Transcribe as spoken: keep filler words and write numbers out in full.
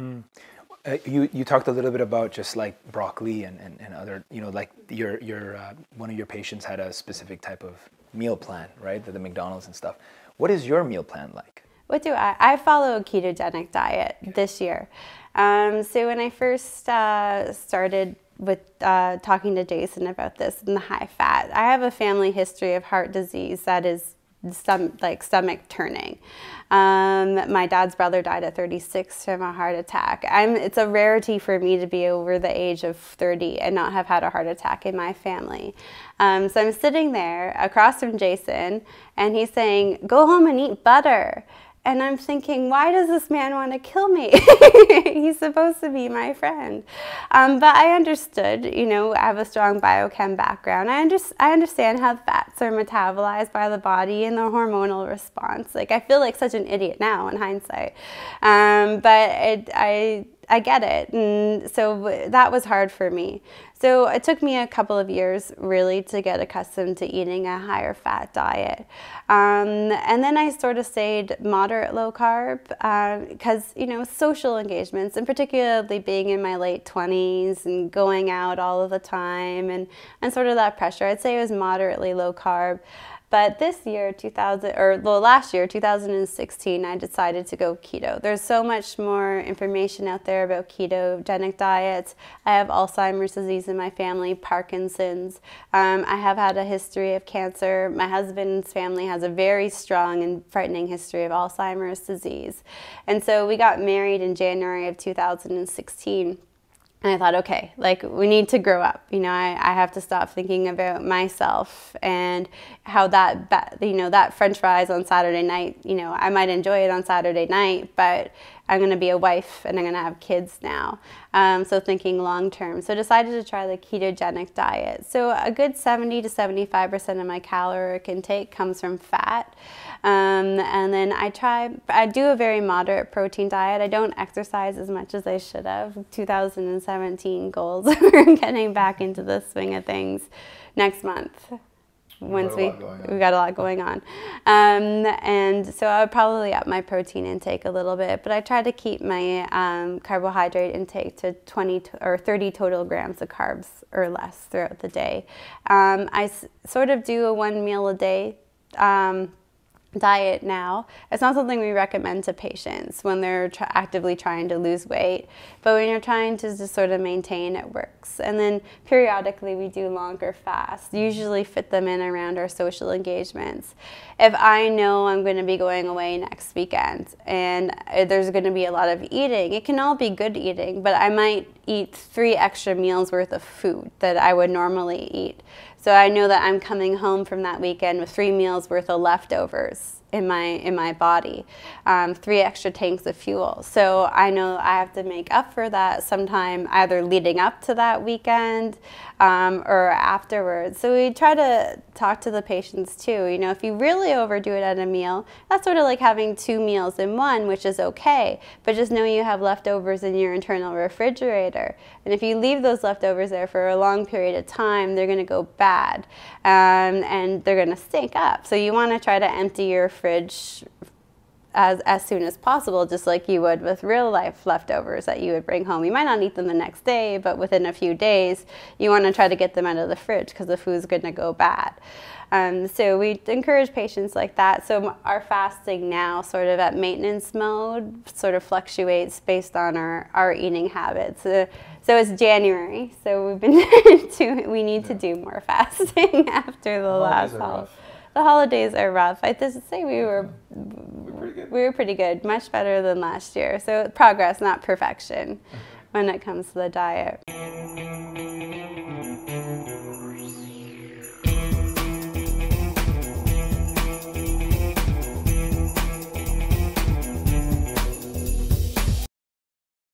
Mm. Uh, you you talked a little bit about just like broccoli and, and, and other, you know, like your your uh, one of your patients had a specific type of meal plan, right? The, the McDonald's and stuff. What is your meal plan like? What do I? I follow a ketogenic diet this year. Um, so when I first uh, started with uh, talking to Jason about this and the high fat, I have a family history of heart disease that is some like stomach turning. Um, my dad's brother died at thirty-six from a heart attack. I'm, it's a rarity for me to be over the age of thirty and not have had a heart attack in my family. Um, so I'm sitting there across from Jason and he's saying, go home and eat butter. And I'm thinking, why does this man want to kill me? He's supposed to be my friend. Um, but I understood, you know, I have a strong biochem background. I, under I understand how fats are metabolized by the body and the hormonal response. Like, I feel like such an idiot now in hindsight. Um, but it, I... I get it, and so that was hard for me. So it took me a couple of years really to get accustomed to eating a higher fat diet. Um, and then I sort of stayed moderate low carb because, uh, you know, social engagements, and particularly being in my late twenties and going out all of the time and, and sort of that pressure, I'd say it was moderately low carb. But this year, two thousand, or well, last year, twenty sixteen, I decided to go keto. There's so much more information out there about ketogenic diets. I have Alzheimer's disease in my family, Parkinson's. Um, I have had a history of cancer. My husband's family has a very strong and frightening history of Alzheimer's disease. And so we got married in January of two thousand sixteen. And I thought, okay, like, we need to grow up. You know, I, I have to stop thinking about myself and how that, you know, that French fries on Saturday night, you know, I might enjoy it on Saturday night, but I'm going to be a wife and I'm going to have kids now. Um, so thinking long term. So decided to try the ketogenic diet. So a good seventy to seventy-five percent of my caloric intake comes from fat. Um, and then I try, I do a very moderate protein diet. I don't exercise as much as I should have. two thousand seventeen goals. We're getting back into the swing of things next month. Once we we got a lot going on, um, and so I would probably up my protein intake a little bit, but I try to keep my um, carbohydrate intake to twenty or thirty total grams of carbs or less throughout the day. Um, I s sort of do a one meal a day um, diet now. It's not something we recommend to patients when they're tr actively trying to lose weight, but when you're trying to just sort of maintain, it works. And then periodically we do longer fasts, usually fit them in around our social engagements. If I know I'm going to be going away next weekend and there's going to be a lot of eating, it can all be good eating, but I might eat three extra meals worth of food that I would normally eat. So I know that I'm coming home from that weekend with three meals worth of leftovers in my in my body, um, three extra tanks of fuel. So I know I have to make up for that sometime, either leading up to that weekend um, or afterwards. So we try to talk to the patients too. You know, if you really overdo it at a meal, that's sort of like having two meals in one, which is okay. But just know you have leftovers in your internal refrigerator. And if you leave those leftovers there for a long period of time, they're going to go back. Um, and they're going to stink up. So you want to try to empty your fridge as, as soon as possible, just like you would with real life leftovers that you would bring home. You might not eat them the next day, but within a few days, you want to try to get them out of the fridge because the food's going to go bad. Um, so we encourage patients like that. So our fasting now, sort of at maintenance mode, sort of fluctuates based on our, our eating habits. Uh, so it's January, so we've been to, we need yeah. to do more fasting after the last holiday. The holidays are rough. I just say we were, we're we were pretty good, much better than last year. So progress, not perfection, when it comes to the diet.